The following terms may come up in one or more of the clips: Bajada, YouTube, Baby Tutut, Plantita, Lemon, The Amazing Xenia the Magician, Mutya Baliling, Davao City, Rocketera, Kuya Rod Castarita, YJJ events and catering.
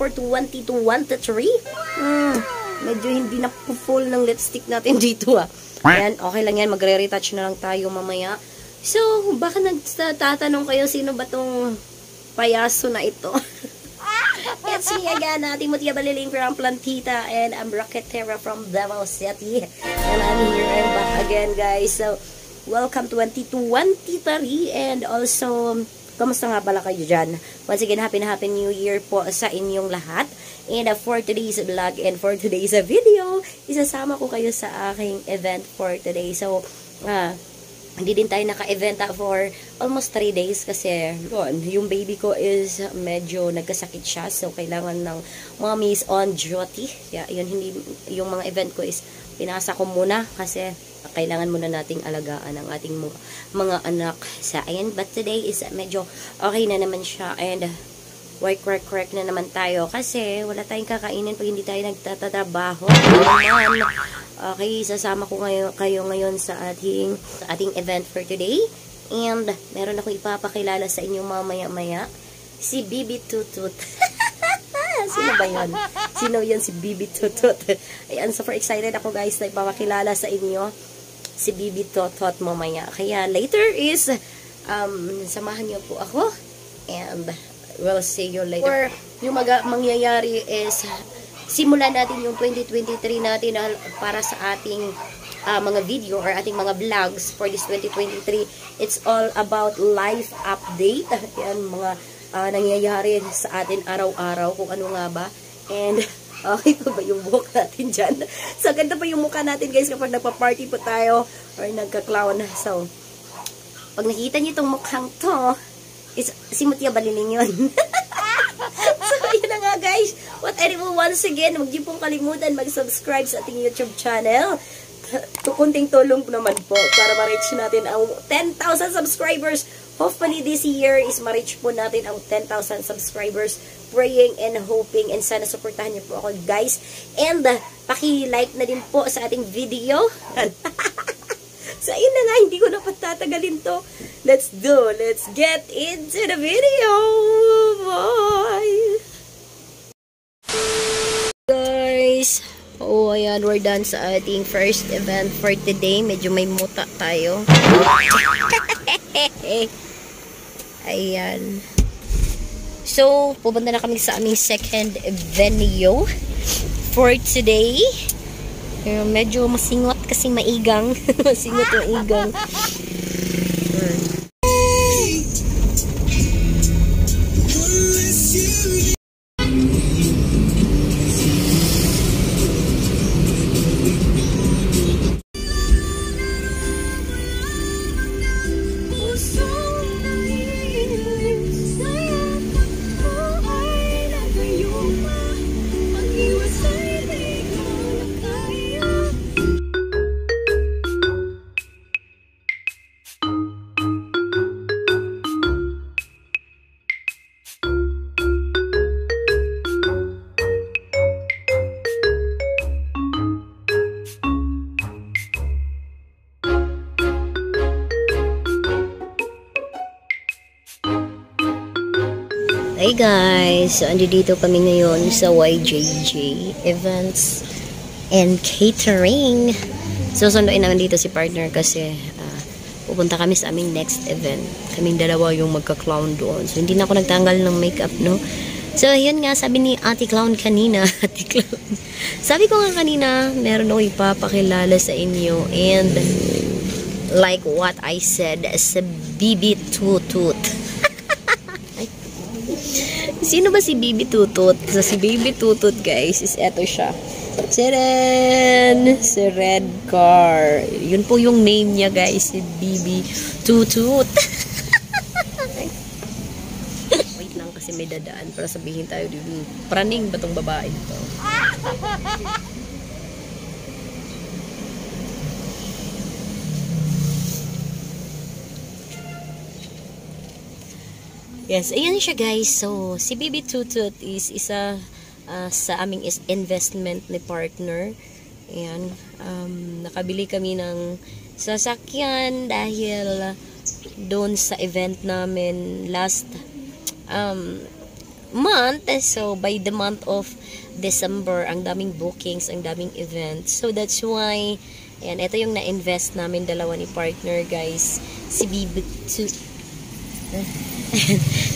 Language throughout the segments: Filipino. for 20 to 1 to 3. Medyo hindi na full ng lipstick natin dito ah. Ayan, okay lang yan. Magre-retouch na lang tayo mamaya. So, baka nagtatanong kayo, sino ba tong payaso na ito? It's me again, Mutya Baliling from Plantita, and I'm Rocketera from Davao City. And I'm here and back again, guys. So, welcome to 2023, and also, kamusta nga pala kayo dyan? Once again, happy new year po sa inyong lahat. And for today's vlog and for today's video, isasama ko kayo sa aking event for today. So, hindi din tayo naka-event for almost 3 days kasi yung baby ko is medyo nagkasakit siya. So, kailangan ng mommy is on duty. Yeah, yun, hindi, yung mga event ko is pinasa ko muna kasi kailangan muna nating alagaan ang ating mga anak sa ayan. But today is medyo okay na naman siya and work na naman tayo kasi wala tayong kakainin pag hindi tayo nagtatrabaho. Okay, sasama ko kayo ngayon sa ating event for today. And meron akong ipapakilala sa inyo mamaya-maya. Si Baby Tutut. Sino ba yun? Sino yun si Baby Tutut? Ayan, super excited ako guys na ipapakilala sa inyo si Baby Tutut mamaya. Kaya later is, samahan niyo po ako. And we'll see you later. Or yung mangyayari is... simulan natin yung 2023 natin para sa ating mga video or ating mga vlogs for this 2023. It's all about life update. Yan, mga nangyayari sa atin araw-araw kung ano nga ba. And okay pa ba yung buhok natin dyan? So, ganda pa yung mukha natin guys kapag nagpa-party po tayo or nagka-clown. So, pag nakita niyo itong mukhang to, is si Mutya Baliling yun. So, yun na nga guys. What anyway, once again, huwag niyo pong kalimutan mag-subscribe sa ating YouTube channel. Kunting tulong naman po para ma-reach natin ang 10,000 subscribers. Hopefully this year is ma-reach po natin ang 10,000 subscribers. Praying and hoping, and sana supportahan niyo po ako guys. And paki-like na din po sa ating video. So, yun na nga, hindi ko na patatagalin to. Let's get into the video. Bye! Guys, oh, ayan, we're done sa ating first event for today. Medyo may muta tayo. Ayan. So, pupunta na kami sa aming second venue for today. Medyo masingot kasi maigang. Masingot yung igang. Hey guys, so andito kami ngayon sa YJJ events and catering. So sunduin naman dito si partner kasi pupunta kami sa aming next event. Kaming dalawa yung magka-clown doon. So hindi na ako nagtanggal ng makeup, no? So yun nga, sabi ni Ate Clown kanina, Ate Clown. Sabi ko nga kanina, meron ako ipapakilala sa inyo. And like what I said, sa Baby Tutut. Sino ba si Baby Tutut? So, si Baby Tutut, guys, is eto siya. Si Red Car. Yun po yung name niya, guys. Si Baby Tutut. Wait lang kasi may dadaan para sabihin tayo dito. Praning ba tong babae ito? Yes, ayan siya guys. So, si Baby Tutut is isa sa aming investment ni partner. Ayan. Nakabili kami ng sasakyan dahil doon sa event namin last month. So, by the month of December, ang daming bookings, ang daming events. So, that's why, ayan, ito yung na-invest namin dalawa ni partner, guys. Si Baby Tutut.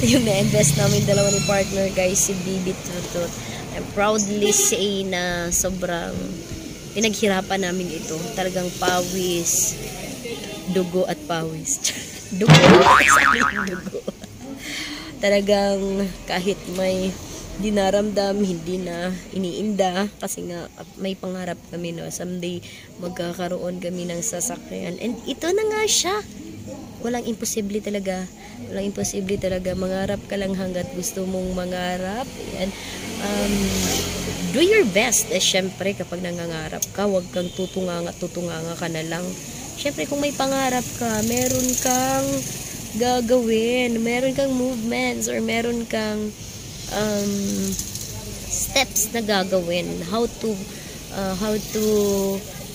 Yung na-invest namin dalawa ni partner, guys, si Baby Tutut. I'm proudly say na sobrang pinaghirapan namin ito. Talagang pawis, dugo at pawis. Dugo. Dugo. Talagang kahit may dinaramdam, hindi na iniinda kasi nga may pangarap kami, no, someday magkakaroon kami ng sasakyan, and ito na nga siya. Walang imposible talaga, walang imposible talaga. Mangarap ka lang hanggat gusto mong mangarap. Ayan. Do your best. Eh, syempre kapag nangangarap ka, wag kang tutunganga ka na lang. Syempre kung may pangarap ka, meron kang gagawin, meron kang movements or meron kang steps na gagawin, how to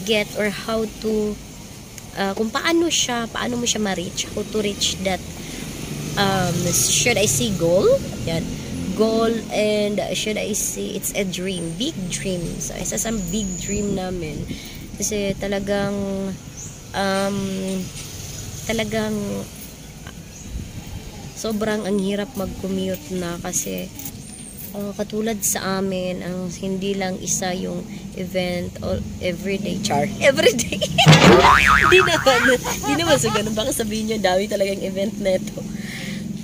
get or how to kung paano mo siya ma-reach, how to reach that should I say goal? Yan, goal, and should I say it's a dream, big dream. So, isa sa big dream namin kasi talagang sobrang ang hirap mag-commute na kasi katulad sa amin, ang hindi lang isa yung event all everyday char. Everyday. Di naman so ganun, baka sabihin niyo dami talagang event neto.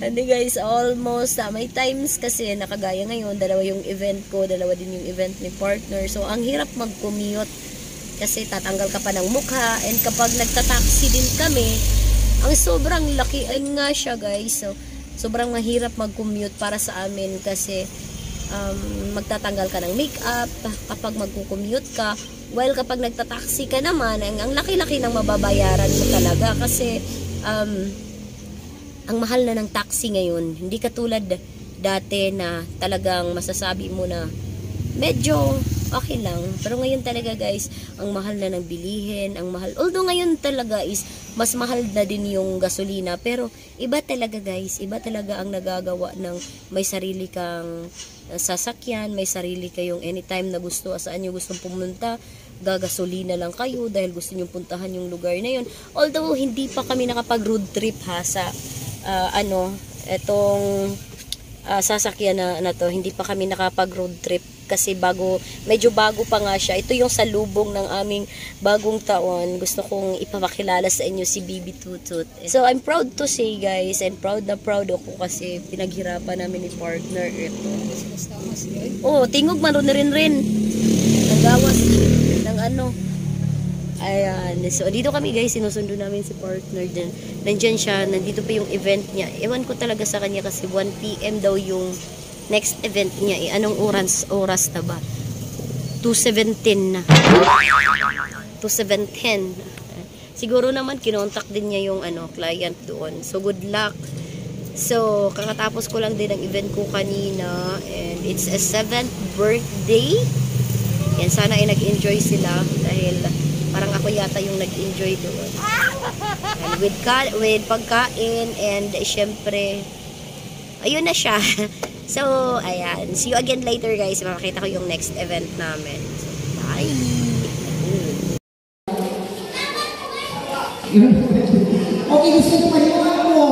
Hindi guys, almost may times kasi nakagaya ngayon, dalawa yung event ko, dalawa din yung event ni partner. So ang hirap mag-commute kasi tatanggal ka pa ng mukha, and kapag nagta-taxi din kami, ang sobrang laki ay nga siya, guys. So, sobrang mahirap mag-commute para sa amin kasi magtatanggal ka ng make-up kapag mag-commute ka. While kapag nagtataksi ka naman, ang laki-laki ng mababayaran mo talaga kasi ang mahal na ng taxi ngayon. Hindi katulad dati na talagang masasabi mo na medyo okay lang. Pero ngayon talaga guys, ang mahal na ng bilihin, ang mahal. Although ngayon talaga is mas mahal na din yung gasolina, pero iba talaga guys, iba talaga ang nagagawa ng may sarili kang sasakyan, may sarili kayong anytime na gusto, saan nyo gustong pumunta, gagasolina lang kayo dahil gusto nyo puntahan yung lugar na yun. Although hindi pa kami nakapag road trip ha sa etong sasakyan na to, hindi pa kami nakapag road trip kasi medyo bago pa nga siya. Ito yung salubong ng aming bagong taon. Gusto kong ipapakilala sa inyo si Baby Tutut. So, I'm proud to say guys, I'm proud na proud ako kasi pinaghirapan namin ni partner ito. Oh, tingog maroon na rin. Nagawas ng ano. Ayan. So, dito kami guys, sinusundo namin si partner din. Nandyan siya, nandito pa yung event niya. Ewan ko talaga sa kanya kasi 1 PM daw yung next event niya eh. Anong oras na ba? 2:17 na. 2:17. Siguro naman kinontak din niya yung client doon. So good luck. So kakatapos ko lang din ang event ko kanina, and it's a 7th birthday. Yan, sana ay nag-enjoy sila dahil parang ako yata yung nag-enjoy doon. And with pagkain, and syempre ayun na siya. So, ayan. See you again later, guys. Makakita ko yung next event namin. So, bye! Okay, gusto nyo paliwanag ko.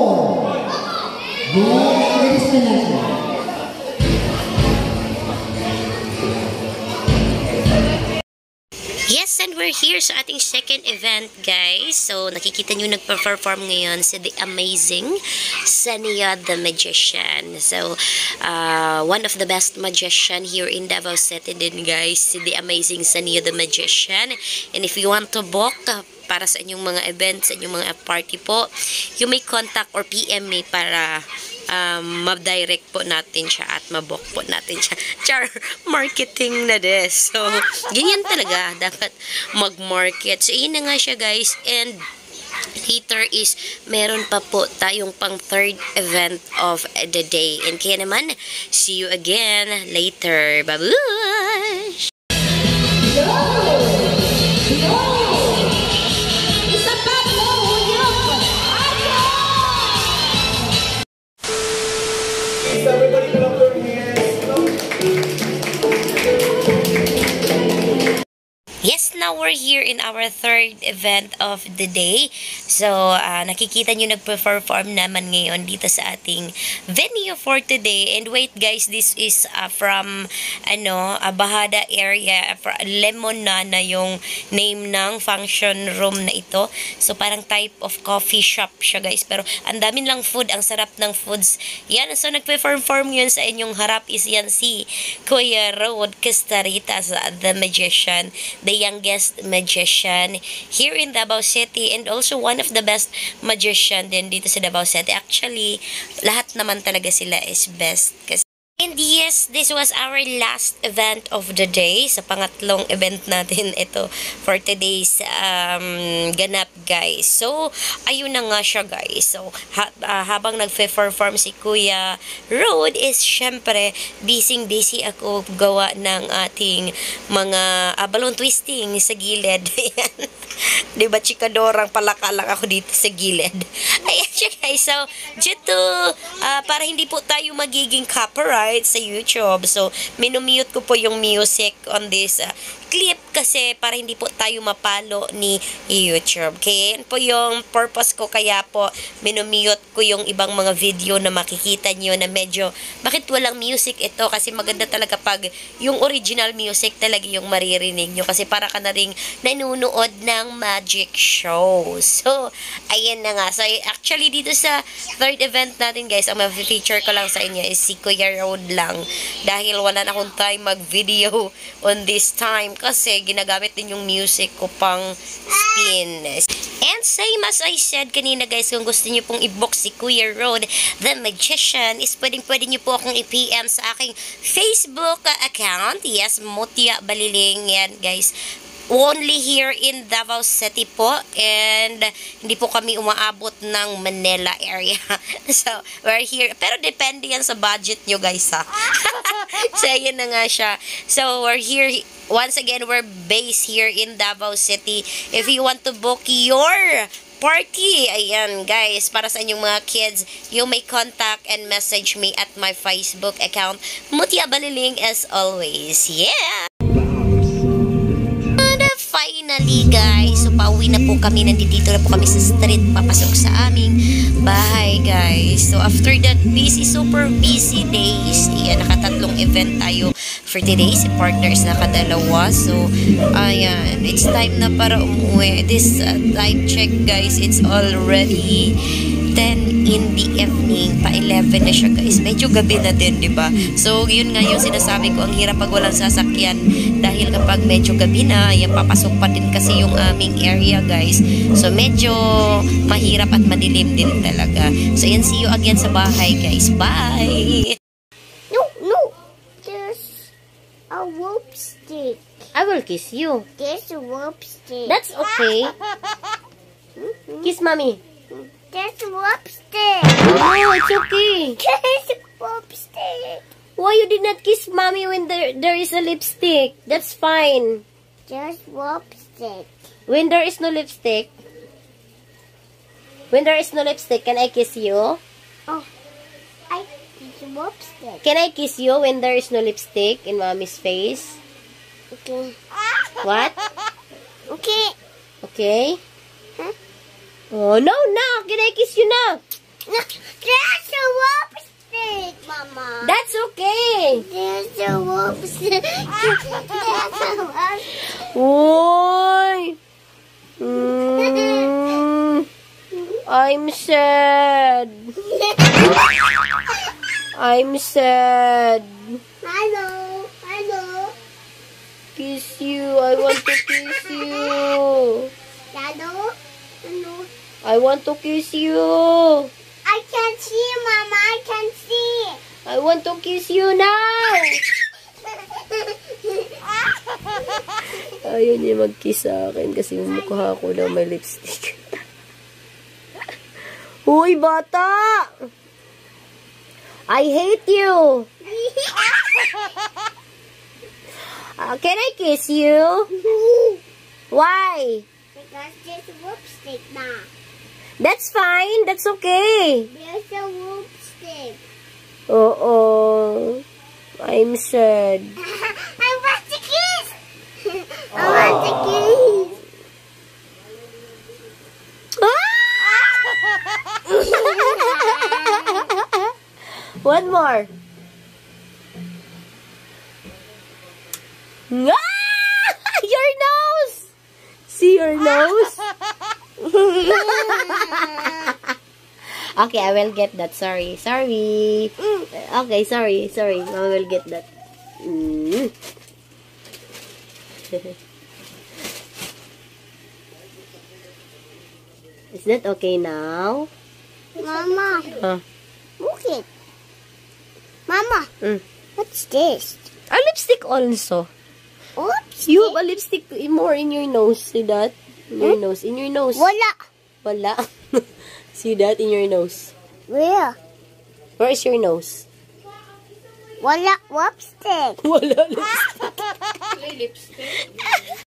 Good. Ladies and gentlemen. Yes, and we're here sa ating second event, guys. So, nakikita nyo nagpa-perform ngayon si The Amazing Xenia the Magician. So, one of the best magician here in Davao City din, guys. Si The Amazing Xenia the Magician. And if you want to book para sa inyong mga events, sa inyong mga party po, you may contact or PM me para ma-direct po natin siya at ma-book po natin siya. Char, marketing na des. So, ganyan talaga. Dapat mag-market. So, yun na nga siya, guys. And later is, meron pa po tayong pang third event of the day. And kaya naman, see you again later. Babush! Everybody put up their hands. now we're here in our third event of the day. So, nakikita nyo nagperform naman ngayon dito sa ating venue for today. And wait guys, this is from Bajada area. Lemon na yung name ng function room na ito. So, parang type of coffee shop siya guys. Pero, ang dami lang food. Ang sarap ng foods. Yan. So, nagperform yun sa inyong harap is yan si Kuya Rod Castarita, the magician, the youngest magician here in Davao City and also one of the best magician din dito sa Davao City. Actually, lahat naman talaga sila is best kasi. And yes, this was our last event of the day. Sa pangatlong event natin ito for today's ganap guys. So, ayun na nga siya guys. So, habang nagpe-perform si Kuya Rod is syempre busy ako gawa ng ating mga balloon twisting sa gilid. Ayan. Diba chikadorang palakalang ako dito sa gilid. Ayan siya guys. So, due to para hindi po tayo magiging copyright sa YouTube. So, minumute ko po yung music on this clip kasi para hindi po tayo mapalo ni YouTube. Okay? Yan po yung purpose ko, kaya po minumute ko yung ibang mga video na makikita nyo na medyo bakit walang music ito, kasi maganda talaga pag yung original music talaga yung maririnig nyo kasi para ka na rin nanunood ng magic show. So, ayan na nga. So, actually dito sa third event natin guys, ang ma-feature ko lang sa inyo is si Kuya Rod lang dahil wala na akong time mag-video on this time kasi ginagamit din yung music ko pang spin. And same as I said kanina guys, kung gusto nyo pong i-book si Kuya Rod the Magician is pwede nyo po akong i-PM sa aking Facebook account. Yes, Mutya Baliling yan guys. Only here in Davao City po, and hindi po kami umaabot ng Manila area. So, we're here. Pero depende yan sa budget nyo guys ha. So, yun na nga siya. So, we're here. Once again, we're based here in Davao City. If you want to book your party, ayan guys, para sa inyong mga kids, you may contact and message me at my Facebook account, Mutya Baliling as always. Yeah! Finally guys, so pauwi na po kami, nandito na po kami sa street, papasok sa aming bahay guys. So after that busy, super busy days, ayan, nakatatlong event tayo for today, si partners nakadalawa. So ayan, it's time na para umuwi. This time check guys, it's already 10 in the evening, pa 11 na siya guys, medyo gabi na din diba? So yun nga yung sinasabi ko, ang hirap pag walang sasakyan dahil kapag medyo gabi na, yan, papasok pa din kasi yung aming area guys, so medyo mahirap at madilim din talaga. So yan, see you again sa bahay guys, bye! No, there's a rope stick. I will kiss you. There's a rope stick. That's okay. Kiss mommy. There's a rope stick. Oh, it's okay. There's a rope stick. Why you did not kiss mommy when there is a lipstick? That's fine. There's rope stick. When there is no lipstick. When there is no lipstick, can I kiss you? Oh, I kiss rope stick. Can I kiss you when there is no lipstick in mommy's face? Okay. What? Okay. Okay. Huh? Oh, no, now. Can I kiss you now? No, there's a rope stick, Mama. That's okay. There's a rope stick. There's a rope stick. Oy. I'm sad. I'm sad. Hello. Kiss you. I want to kiss you. Hello. I want to kiss you. I can't see, Mama. I can't see. I want to kiss you now. Ayaw niya mag-kiss sa akin kasi mukha ko na may lipstick. Uy, bata! I hate you. Can I kiss you? Why? Because there's a rope stick, Ma. That's fine. That's okay. There's a rope stick. Uh-oh. I'm sad. I want to kiss. I want to kiss. Your nose! See your nose? Okay, I will get that. Sorry. Sorry. Okay, sorry. Sorry. I will get that. Is that okay now? Mama. Huh? Look it. Mama. What's this? A lipstick also. Oops. You have a lipstick more in your nose. See that? In your nose. In your nose. Wala. Wala. See that? In your nose. Where? Where is your nose? Wala lipstick. Wala lipstick. Wala lipstick.